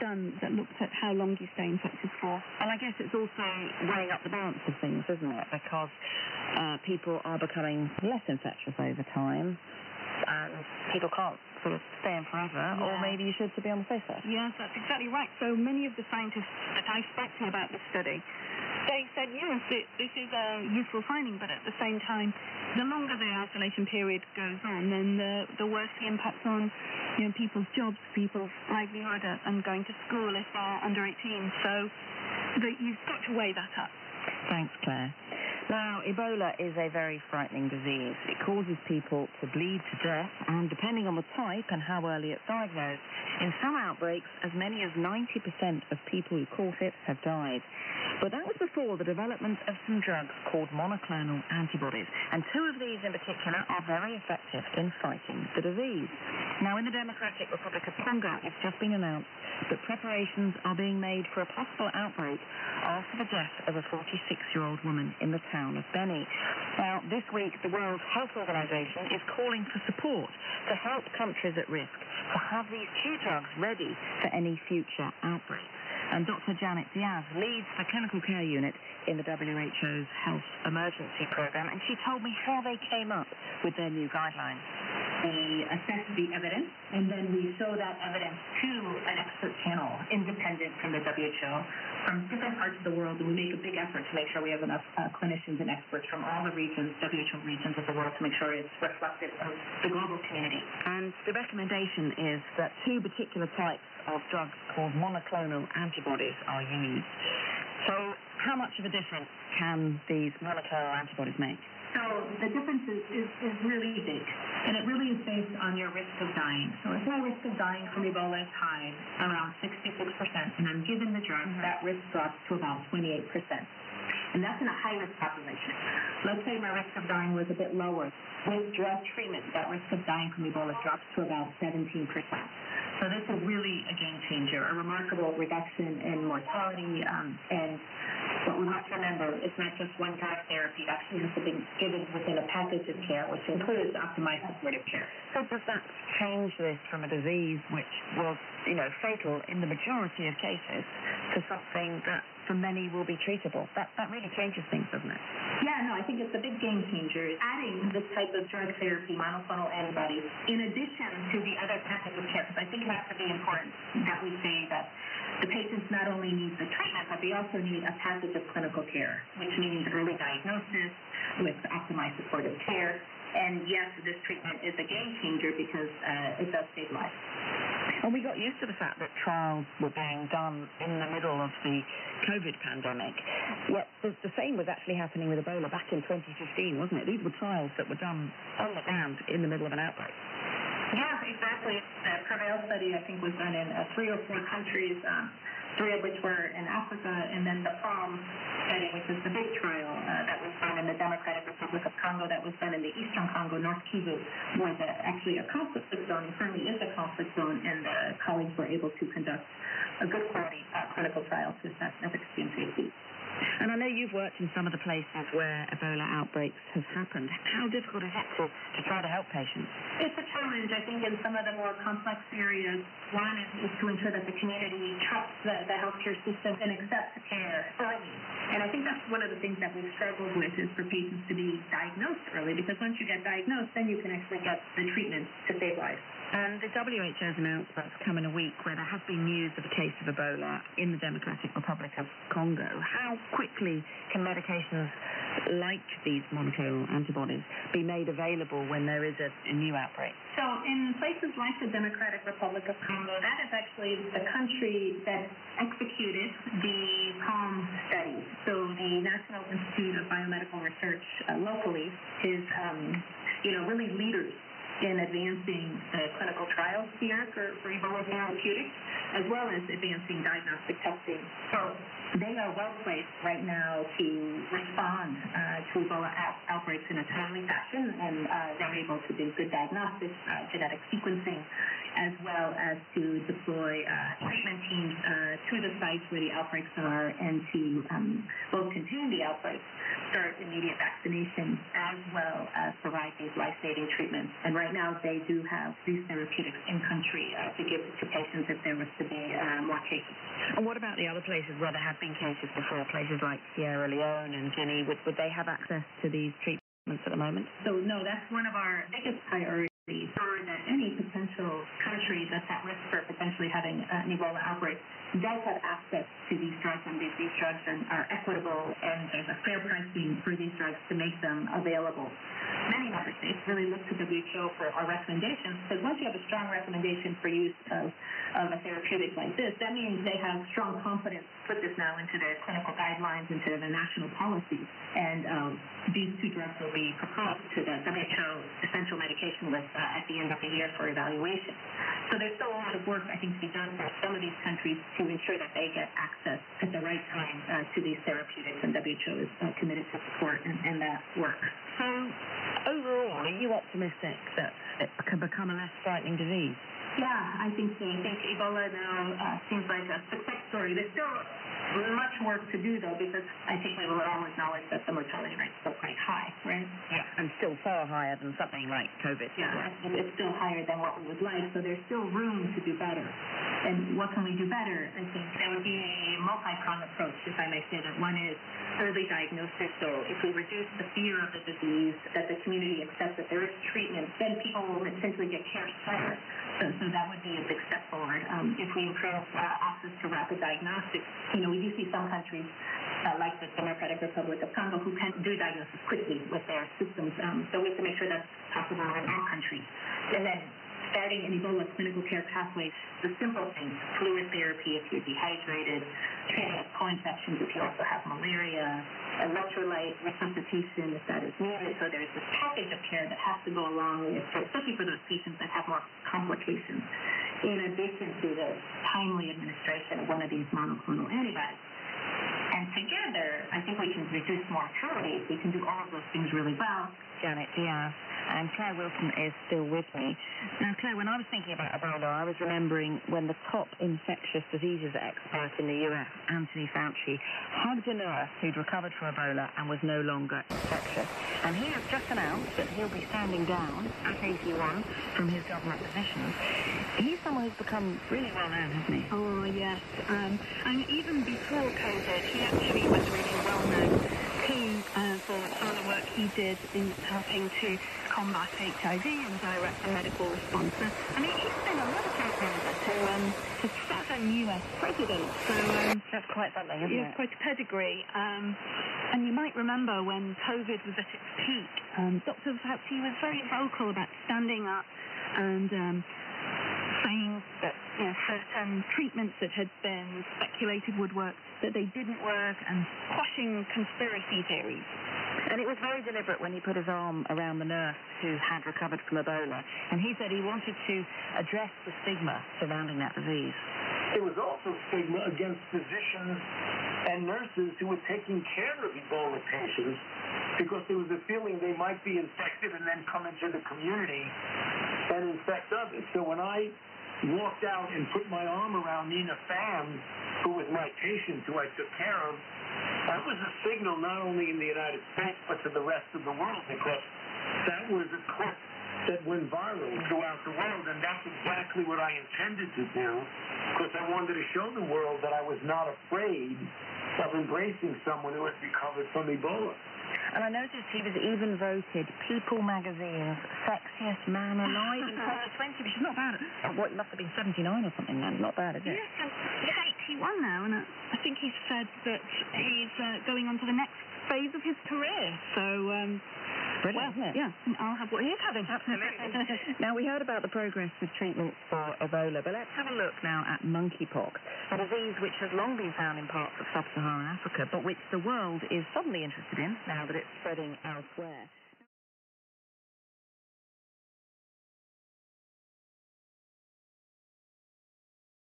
done that looks at how long you stay infected for. And I guess it's also weighing up the balance of things, isn't it? Because people are becoming less infectious over time, and people can't sort of stay in forever, or maybe you should to be on the safe side. Yes, that's exactly right. So many of the scientists that I spoke to about this study, they said, yes, this is a useful finding, but at the same time, the longer the isolation period goes on, then the worse the impacts on, you know, people's jobs, people's livelihood, and going to school if they're under 18. So you've got to weigh that up. Thanks, Claire. Now, Ebola is a very frightening disease. It causes people to bleed to death, and depending on the type and how early it's diagnosed, in some outbreaks, as many as 90% of people who caught it have died. But that was before the development of some drugs called monoclonal antibodies, and two of these in particular are very effective in fighting the disease. Now, in the Democratic Republic of Congo, it's just been announced that preparations are being made for a possible outbreak after the death of a 46-year-old woman in the town of Benny. Now, this week, the World Health Organization is calling for support to help countries at risk to have these two drugs ready for any future outbreaks. And Dr. Janet Diaz leads the clinical care unit in the WHO's Health Emergency Program, and she told me how they came up with their new guidelines. They assessed the evidence, and then we show that evidence to an expert panel, independent from the WHO, from different parts of the world, and we make a big effort to make sure we have enough clinicians and experts from all the regions, WHO regions of the world, to make sure it's reflective of the global community. And the recommendation is that two particular types of drugs called monoclonal antibodies are used. So how much of a difference can these monoclonal antibodies make? So the difference is really big, and it really is based on your risk of dying. So if my risk of dying from Ebola is high, around 66%, and I'm given the drug, that risk drops to about 28%. And that's in a high-risk population. Let's say my risk of dying was a bit lower. With drug treatment, that risk of dying from Ebola drops to about 17%. So this is really a game changer, a remarkable reduction in mortality. And what we must remember, it's not just one-time therapy. It actually has to be given within a package of care, which includes optimized supportive care. So does that change this from a disease which was, you know, fatal in the majority of cases to something that for many will be treatable? That really changes things, doesn't it? Yeah, no, I think it's a big game changer. Adding this type of drug therapy, monoclonal antibodies, in addition to the other package of care, because I think it has to be important that we say that the patients not only need the treatment, but they also need a package of clinical care, which means early diagnosis with optimized supportive care. And yes, this treatment is a game changer because it does save lives. And we got used to the fact that trials were being done in the middle of the COVID pandemic. Yet the same was actually happening with Ebola back in 2015, wasn't it? These were trials that were done on the ground in the middle of an outbreak. Yeah, exactly. The Prevail study, I think, was done in 3 or 4 countries, three of which were in Africa, and then the PROM study, which is the big trial that was done in the Democratic Republic of Congo, that was done in the eastern Congo, North Kivu, was actually a conflict zone, and certainly is a conflict zone, and the colleagues were able to conduct a good quality clinical trial to assess efficacy and safety. And I know you've worked in some of the places where Ebola outbreaks have happened. How difficult is it to try to help patients? It's a challenge, I think, in some of the more complex areas. One is to ensure that the community trusts the healthcare system and accepts care early. And I think that's one of the things that we've struggled with, is for patients to be diagnosed early, because once you get diagnosed, then you can actually get the treatment to save lives. And the WHO's announcement come in a week where there has been news of a case of Ebola in the Democratic Republic of Congo. How quickly can medications like these monoclonal antibodies be made available when there is a new outbreak? So in places like the Democratic Republic of Congo, that is actually the country that executed the PALM study. So the National Institute of Biomedical Research locally is, really leaders in advancing clinical trials here for Ebola therapeutics, as well as advancing diagnostic testing. So They are well placed right now to respond to Ebola outbreaks in a timely fashion, and they're able to do good diagnostics, genetic sequencing, as well as to deploy treatment teams to the sites where the outbreaks are, and to both contain the outbreaks, start immediate vaccinations, as well as provide these life-saving treatments. And right now they do have these therapeutics in country to give to patients if there was to be more cases. And what about the other places where there have been cases before, places like Sierra Leone and Guinea? Would they have access to these treatments at the moment? So, no, that's one of our biggest priorities. Or that any potential country that's at risk for potentially having an Ebola outbreak does have access to these drugs, and these drugs are equitable, and there's a fair pricing for these drugs to make them available. Many member states really look to WHO for our recommendations, because once you have a strong recommendation for use of a therapeutic like this, that means they have strong confidence to put this now into their clinical guidelines, into their national policies, and these two drugs will be proposed to the WHO essential medication list at the end of the year for evaluation. So there's still a lot of work, I think, to be done for some of these countries to ensure that they get access at the right time to these therapeutics, and WHO is committed to support in that work. So overall, are you optimistic that it can become a less frightening disease? Yeah, I think so. I think Ebola now seems like a success story. There's still much work to do, though, because I think we will all acknowledge that the mortality rate's still quite high, right? Yeah, and still far higher than something like COVID. Yeah, right? It's still higher than what we would like, so there's still room to do better. And what can we do better? I think there would be a multi-pronged approach, if I may say that. One is early diagnosis, so if we reduce the fear of the disease, that the community accepts that there is treatment, then people will essentially get care sooner. So that would be a big step forward. If we improve access to rapid diagnostics, you know, we do see some countries like the Democratic Republic of Congo who can do diagnosis quickly with their systems. So we have to make sure that's possible in our country. And then starting in Ebola clinical care pathways, the simple things, fluid therapy if you're dehydrated, treating co-infections if you also have malaria, electrolyte resuscitation if that is needed. So there's this package of care that has to go along with, especially for those patients that have more complications, in addition to the timely administration of one of these monoclonal antibodies. And together, I think we can reduce mortality. We can do all of those things really well. Janet Diaz and Claire Wilson is still with me. Now, Claire, when I was thinking about Ebola, I was remembering when the top infectious diseases expert in the US, Anthony Fauci, hugged a nurse who'd recovered from Ebola and was no longer infectious. And he has just announced that he'll be standing down at 81 from his government position. He's someone who's become really well known, hasn't he? Oh, yes. And even before COVID, he actually was really well known too for all the work he did in helping to combat HIV and direct the medical response. And he's been a lot of to southern US president. So that's quite something, isn't it? It's quite a pedigree. And you might remember when COVID was at its peak, Dr. Fauci was very vocal about standing up and saying that, you know, certain treatments that had been speculated would work, that they didn't work, and quashing conspiracy theories. And it was very deliberate when he put his arm around the nurse who had recovered from Ebola, and he said he wanted to address the stigma surrounding that disease. It was also stigma against physicians and nurses who were taking care of Ebola patients, because there was a feeling they might be infected and then come into the community and infect others. So when I walked out and put my arm around Nina Pham, who was my patient who I took care of, that was a signal not only in the United States but to the rest of the world, because that was a clip that went viral throughout the world, and that's exactly what I intended to do, because I wanted to show the world that I was not afraid of embracing someone who had recovered from Ebola. And I noticed he was even voted People Magazine's Sexiest Man Alive in 2020, which is not bad. What, it must have been 79 or something then. Not bad, is it? Yes, and he's 81 now, and I think he said that he's going on to the next phase of his career. So, brilliant, well, isn't it? Yeah, I'll have what he's having. Absolutely. Now, we heard about the progress with treatments for Ebola, but let's have a look now at monkeypox, a disease which has long been found in parts of sub-Saharan Africa, but which the world is suddenly interested in now that it's spreading elsewhere.